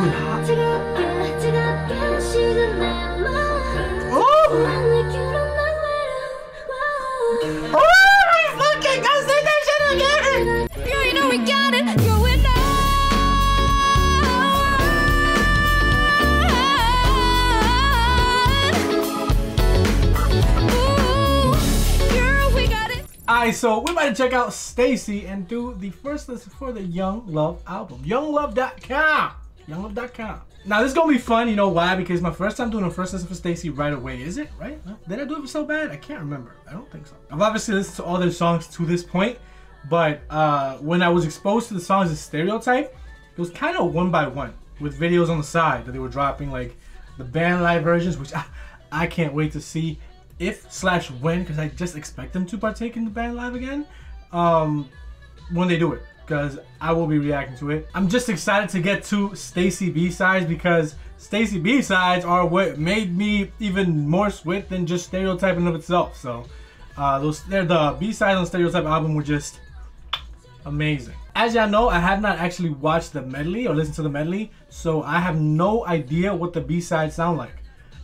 Alright, so we're about to check out STAYC and do the first listen for the Young Love album. YOUNG-LUV.COM. YOUNG-LUV.COM. Now this is gonna be fun, you know why? Because my first time doing a first listen for STAYC right away, is it? Right? No. Did I do it so bad? I can't remember. I don't think so. I've obviously listened to all their songs to this point, but when I was exposed to the songs as Stereotype, it was kind of one by one with videos on the side that they were dropping, like the band live versions, which I can't wait to see. If/when, because I just expect them to partake in the band live again when they do it, because I will be reacting to it. I'm just excited to get to STAYC B-sides, because STAYC B-sides are what made me even more switched than just Stereotype in of itself. So the B-sides on the Stereotype album were just amazing. As y'all know, I have not actually watched the medley or listened to the medley, so I have no idea what the B-sides sound like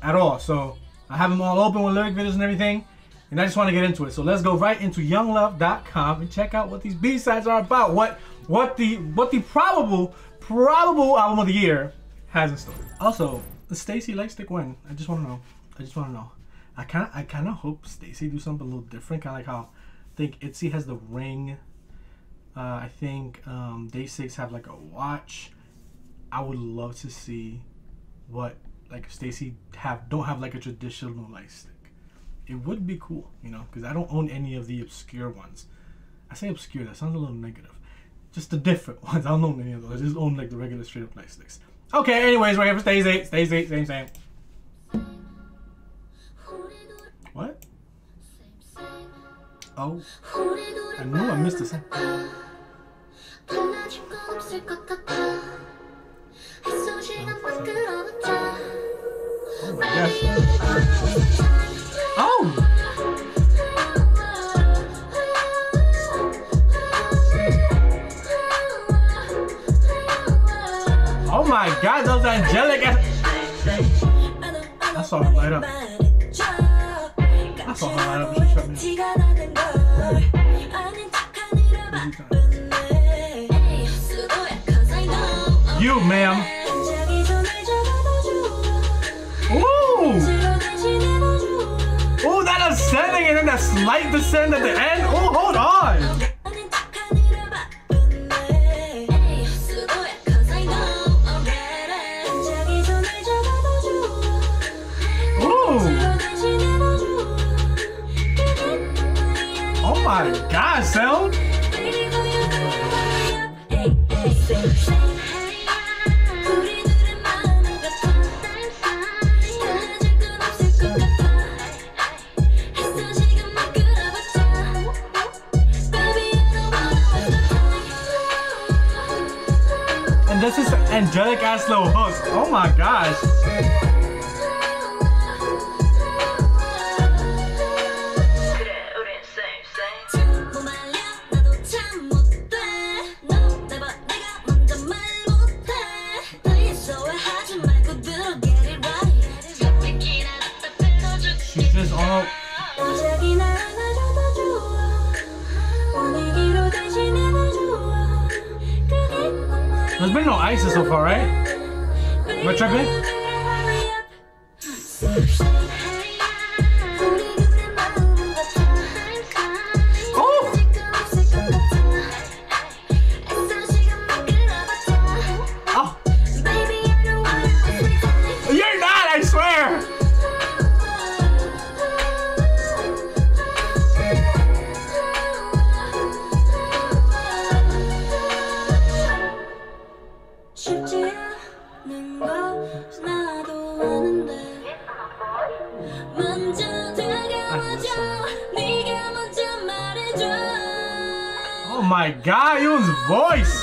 at all. So I have them all open with lyric videos and everything, and I just want to get into it. So let's go right into YoungLuv.com and check out what these B-sides are about. What the probable album of the year has in store. Also, does STAYC like stick win? I just want to know. I kind of hope STAYC do something a little different. Kind of like how I think Itzy has the ring. I think Day6 have like a watch. I would love to see what. Like STAYC don't have like a traditional light stick. It would be cool, you know, because I don't own any of the obscure ones. I say obscure, that sounds a little negative. Just the different ones. I don't own any of those. I just own like the regular straight up light sticks. Okay, anyways, we're here for STAYC. STAYC, same. What? Oh, I knew I missed the same. Oh my gosh. Oh! Oh my god, those angelic I saw her light up. She shut me up. You, ma'am. Descending and then that slight descent at the end. Oh, hold on. Ooh. Oh my God, Sel. This is angelic ass little hook. Oh my gosh. She's just all. There's been no ISIS so far, right? Am I tripping? Oh! Oh! You're not, I swear! Oh my God, Yoon's voice!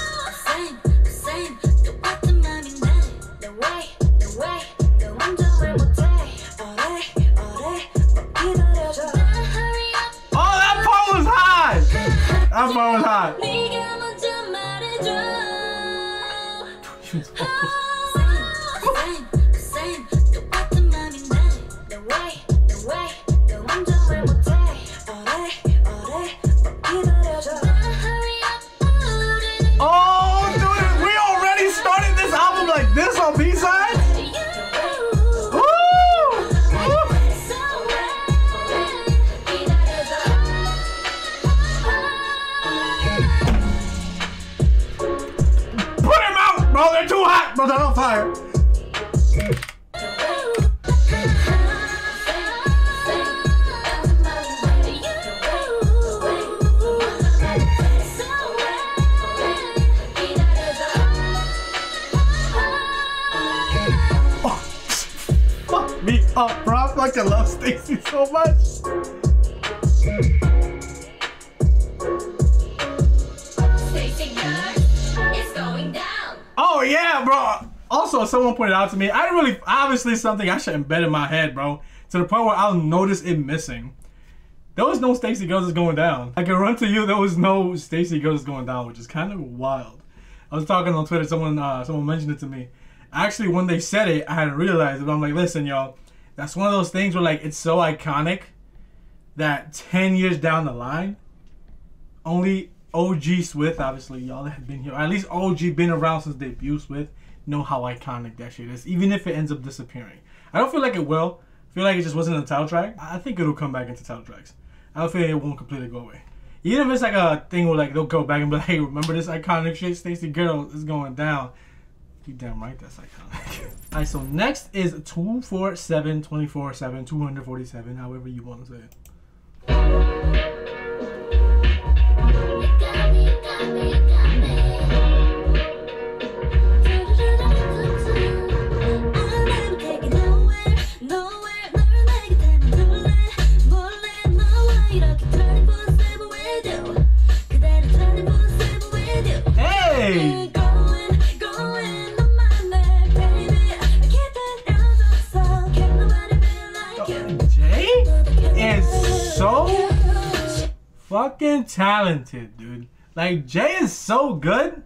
Oh, that part was hot! That part was hot. on B-side? Woo! Woo! Put him out, bro. They're too hot, bro. They're on fire. Oh, bro, I fucking love STAYC so much. It's going down. Oh yeah, bro. Also, someone pointed out to me, I really, obviously something I should embed in my head, bro, to the point where I'll notice it missing. There was no STAYC Girls Is Going Down. I can run to you, there was no STAYC Girls Is Going Down, which is kind of wild. I was talking on Twitter, someone mentioned it to me. Actually, when they said it, I had to realize it, but I'm like, listen, y'all, that's one of those things where, like, it's so iconic that 10 years down the line, only OG Swift, obviously, y'all that have been here, or at least OG been around since debut Swift, know how iconic that shit is, even if it ends up disappearing. I don't feel like it will. I feel like it just wasn't in the title track. I think it'll come back into title tracks. I don't feel like it won't completely go away. Even if it's like a thing where, like, they'll go back and be like, hey, remember this iconic shit? STAYC Girls Is Going Down. You damn right, that's iconic. All right, so next is 247, 24/7, 247, however you want to say it. Hey! Fucking talented, dude. Like, Jay is so good.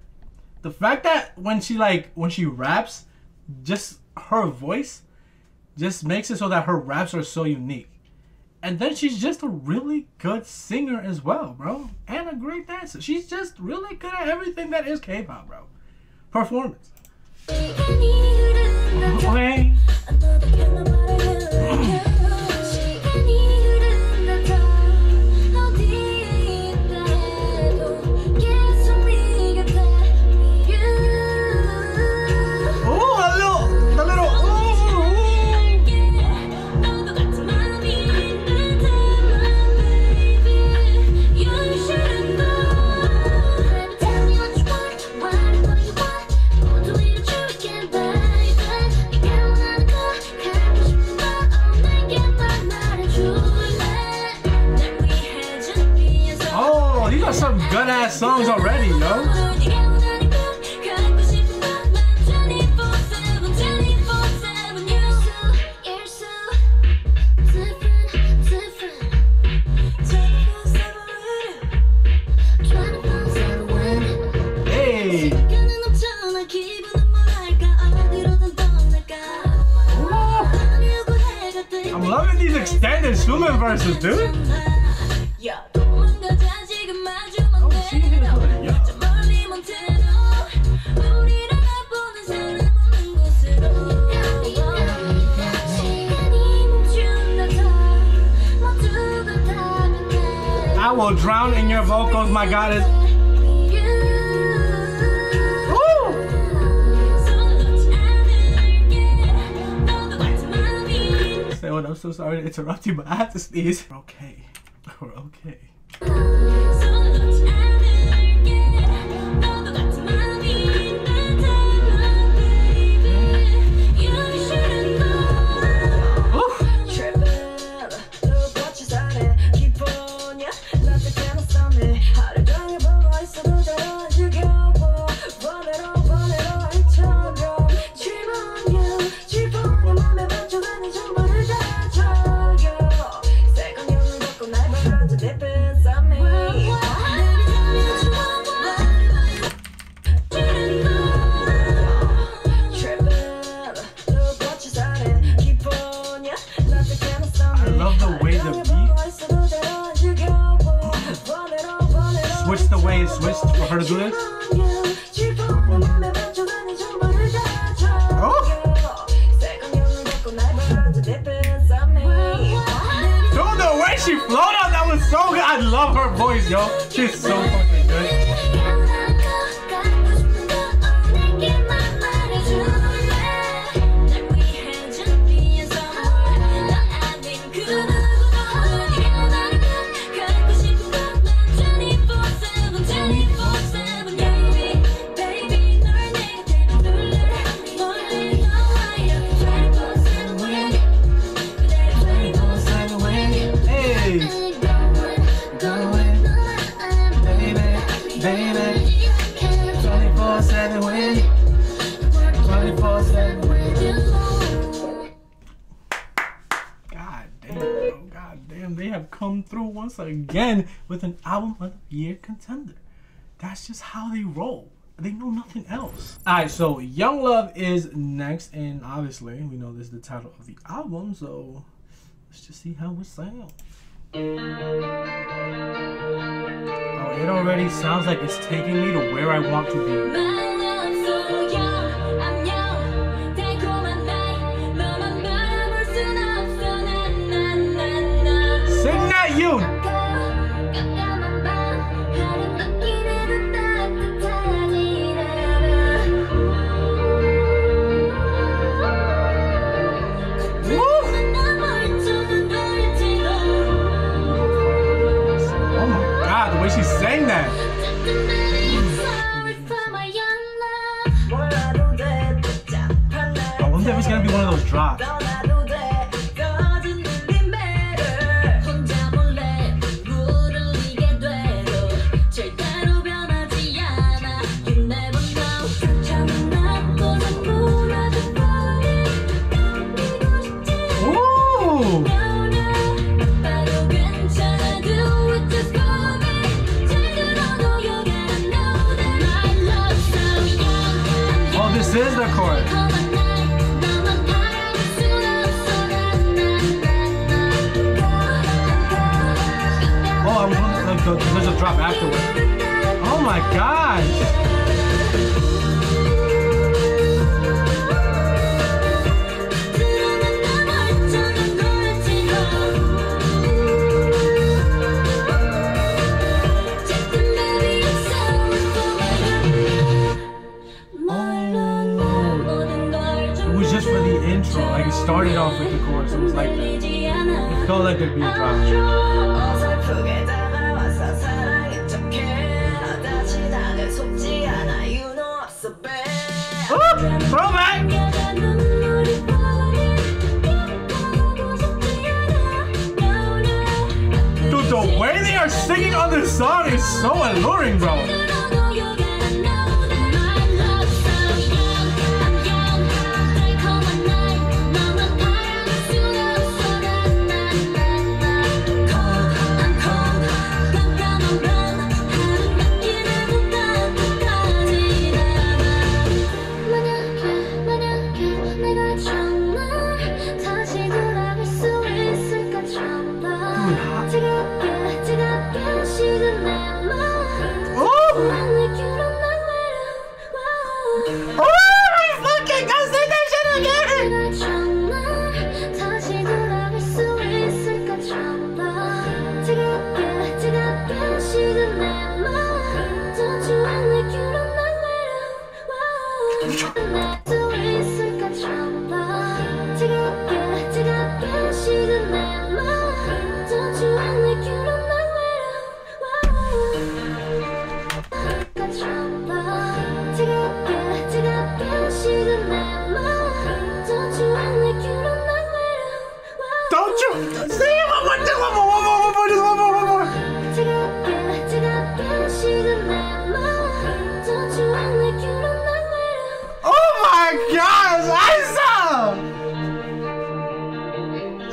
The fact that when she raps, just her voice just makes it so that her raps are so unique. And then she's just a really good singer as well, bro. And a great dancer. She's just really good at everything that is K-pop, bro. Performance. Okay. Some good ass songs already, yo. Hey. I'm loving these extended swimming verses, dude. I will drown in your vocals, my goddess. Woo! Say what? I'm so sorry to interrupt you, but I have to sneeze. We're okay. We're okay. Switched for her to do this. Oh. good, y'all. She's so fucking good. Through once again with an album of the year contender. That's just how they roll. They know nothing else. Alright, so YOUNG-LUV is next, and obviously we know this is the title of the album, so let's just see how it sounds. Oh, it already sounds like it's taking me to where I want to be. Yoon! There's a drop afterwards. Oh my gosh! It was just for the intro. Like it started off with the chorus. It was like that. It felt like there'd be a drop. Oh, throwback! Dude, the way they are singing on this song is so alluring, bro.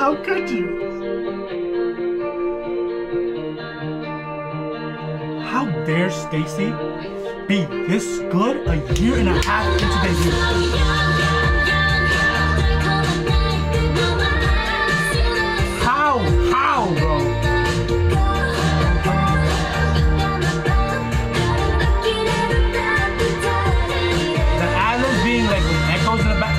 How could you? How dare STAYC be this good a year and a half into the year? How, bro? The ad-libs being like with echoes in the back.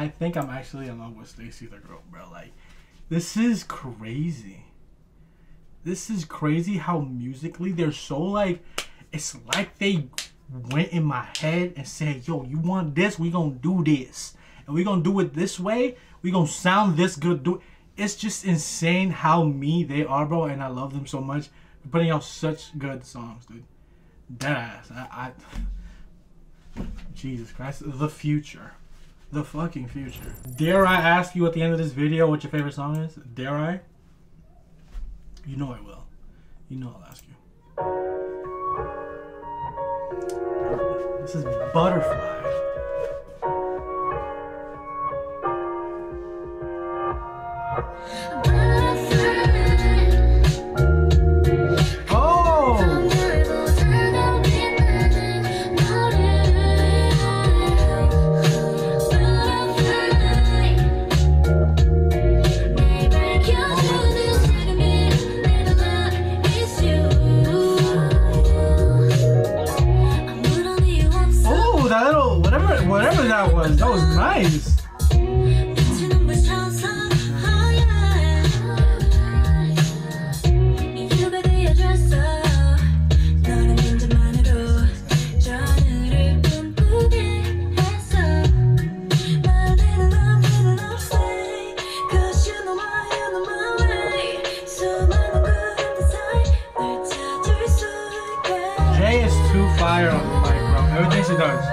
I think I'm actually in love with STAYC the girl, bro. Like, this is crazy. This is crazy how musically they're so like, it's like they went in my head and said, yo, you want this? We gonna do this. And we gonna do it this way. We gonna sound this good. It's just insane how me they are, bro. And I love them so much. They're putting out such good songs, dude. Deadass. Jesus Christ. The future. The fucking future. Dare I ask you at the end of this video what your favorite song is? Dare I? You know I will. You know I'll ask you. This is Butterfly. That was nice. Jay is too fire on the mic, bro. Everything she does.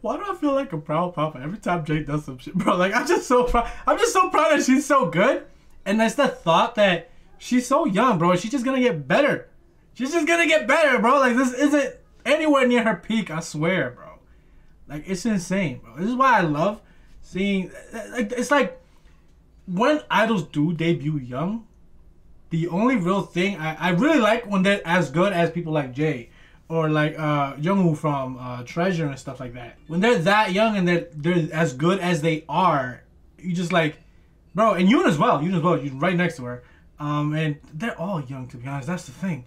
Why do I feel like a proud papa every time Jay does some shit, bro? Like, I'm just so proud. I'm just so proud that she's so good. And that's the thought that she's so young, bro. She's just gonna get better. She's just gonna get better, bro. Like, this isn't anywhere near her peak, I swear, bro. Like, it's insane, bro. This is why I love seeing, like, it's like when idols do debut young, the only real thing I really like when they're as good as people like Jay. Or like Young-LUV from Treasure and stuff like that. When they're that young and they're as good as they are, you just like, bro. And Yoon as well. Yoon as well. You're right next to her. And they're all young, to be honest. That's the thing.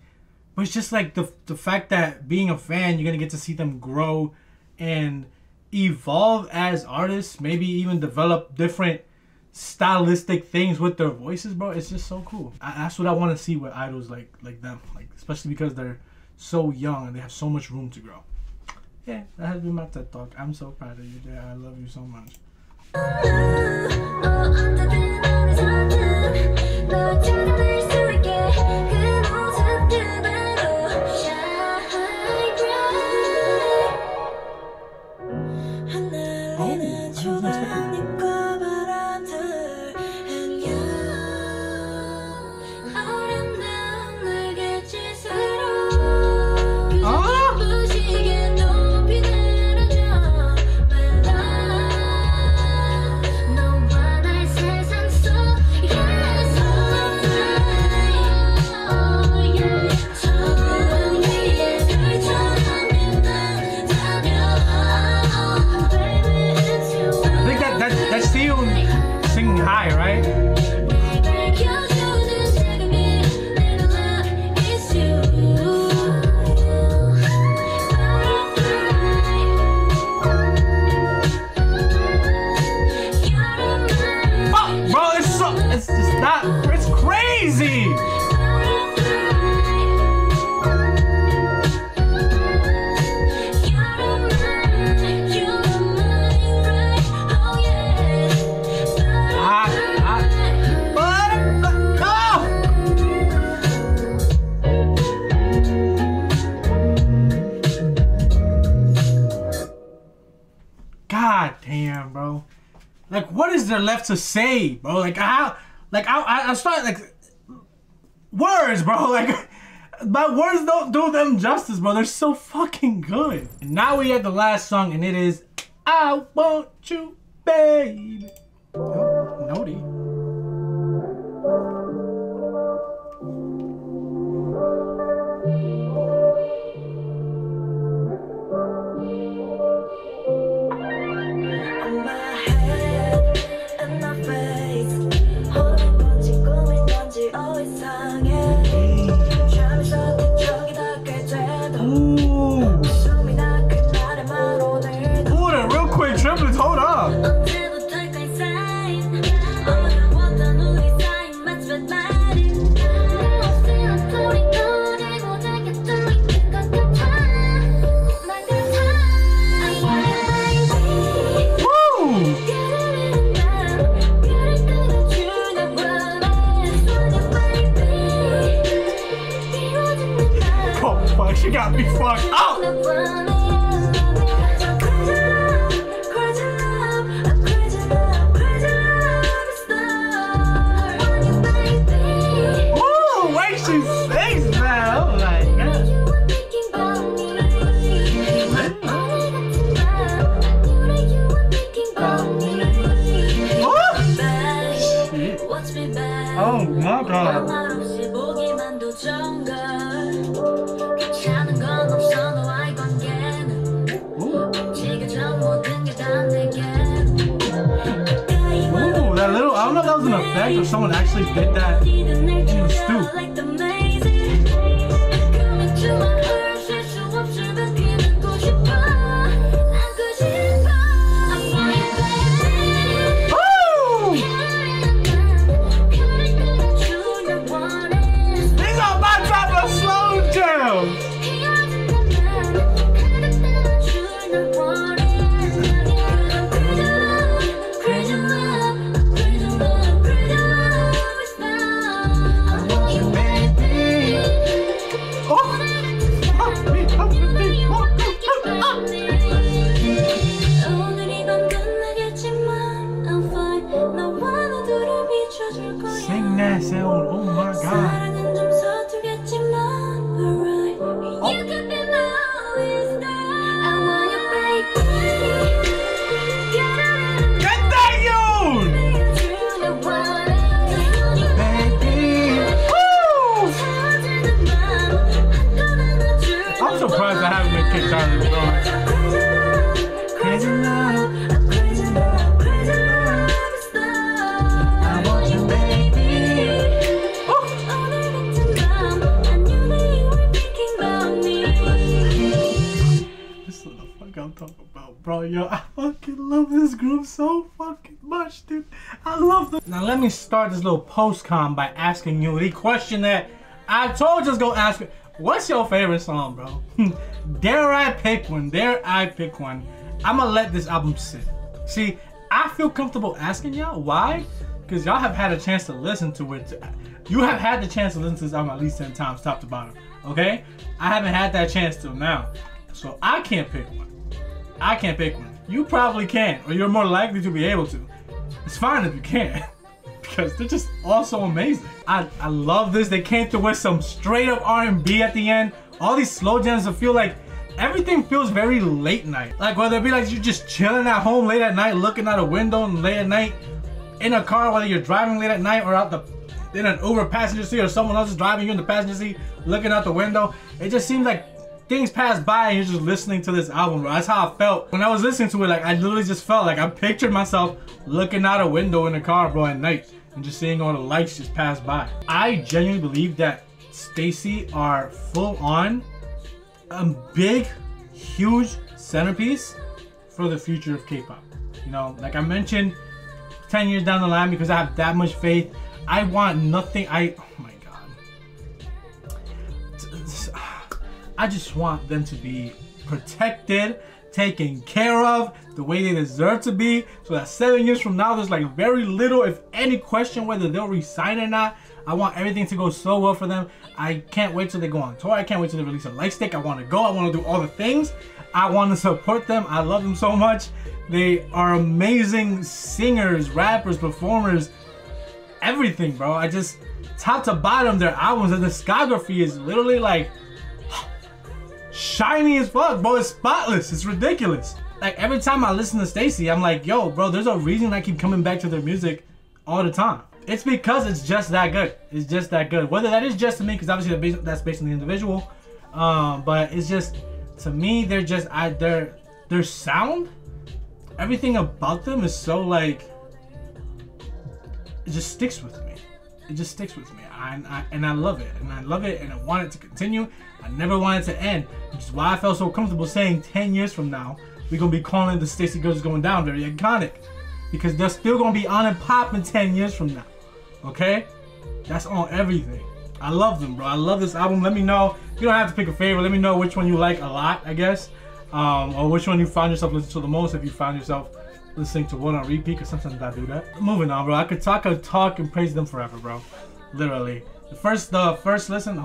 But it's just like the fact that being a fan, you're gonna get to see them grow and evolve as artists. Maybe even develop different stylistic things with their voices, bro. It's just so cool. That's what I want to see with idols like them, like especially because they're so young and they have so much room to grow. Yeah, that has been my TED Talk. I'm so proud of you, Jay. I love you so much. Damn, bro. Like, what is there left to say, bro? Like, I start, like, words, bro. Like, my words don't do them justice, bro. They're so fucking good. And now we at the last song, and it is I Want You, Baby. Oh, naughty. She got me fucked up. Ooh, why she sings that? Oh my god. Oh my god. Effect or someone actually did that in the stoop. Woo! These are my type of slow jams. Oh my god. Oh. Get that, Yoon! Woo! I'm surprised I haven't been kicked out of this door. Crazy love. Bro, yo, I fucking love this group so fucking much, dude. I love them. Now, let me start this little post-com by asking you the question that I told you I was gonna ask you. What's your favorite song, bro? Dare I pick one? Dare I pick one? I'm gonna let this album sit. See, I feel comfortable asking y'all. Why? Because y'all have had a chance to listen to it. You have had the chance to listen to this album at least 10 times, top to bottom, okay? I haven't had that chance till now. So, I can't pick one. I can't pick one. You probably can, or you're more likely to be able to. It's fine if you can, because they're just all so amazing. I love this. They came through with some straight up R&B at the end. All these slow jams that feel like everything feels very late night. Like whether it be like you just chilling at home late at night, looking out a window late at night, in a car whether you're driving late at night or out in an Uber passenger seat or someone else is driving you in the passenger seat, looking out the window. It just seems like things pass by and you're just listening to this album, bro. That's how I felt. When I was listening to it, like, I literally just felt like I pictured myself looking out a window in a car, bro, at night and just seeing all the lights just pass by. I genuinely believe that STAYC are full-on a big, huge centerpiece for the future of K-pop. You know, like I mentioned, 10 years down the line, because I have that much faith, I want nothing, oh my God. I just want them to be protected, taken care of the way they deserve to be, so that 7 years from now, there's like very little, if any, question whether they'll resign or not. I want everything to go so well for them. I can't wait till they go on tour. I can't wait till they release a light stick. I want to go. I want to do all the things. I want to support them. I love them so much. They are amazing singers, rappers, performers, everything, bro. I just, top to bottom, their albums and discography is literally like shiny as fuck, bro. It's spotless. It's ridiculous. Like, every time I listen to STAYC, I'm like, yo, bro, there's a reason I keep coming back to their music all the time. It's because it's just that good. It's just that good. Whether that is just to me, because obviously that's based on the individual, but it's just, to me, they're just, their sound, everything about them is so, like, it just sticks with me. It just sticks with me, and I love it, and I love it, and I want it to continue. I never want it to end, which is why I felt so comfortable saying 10 years from now, we're going to be calling the STAYC Girls Is Going Down very iconic, because they're still going to be on and popping 10 years from now, okay? That's on everything. I love them, bro. I love this album. Let me know. You don't have to pick a favorite. Let me know which one you like a lot, I guess, or which one you found yourself listening to the most, if you found yourself listening to one on repeat, because sometimes I do that. Moving on, bro. I could talk and praise them forever, bro. Literally. The first listen,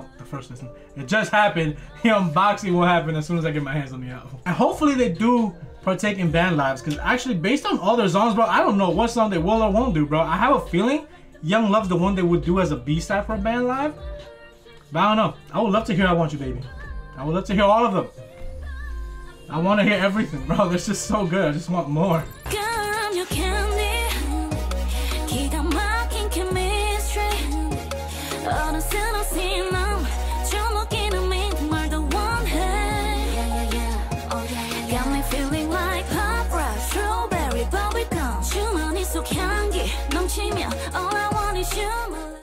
it just happened. The unboxing will happen as soon as I get my hands on the album. And hopefully they do partake in band lives, because actually, based on all their songs, bro, I don't know what song they will or won't do, bro. I have a feeling Young Love's the one they would do as a B-side for a band live, but I don't know. I would love to hear I Want You Baby. I would love to hear all of them. I want to hear everything, bro. They're just so good. I just want more. Girl, I'm your candy. All I want is you.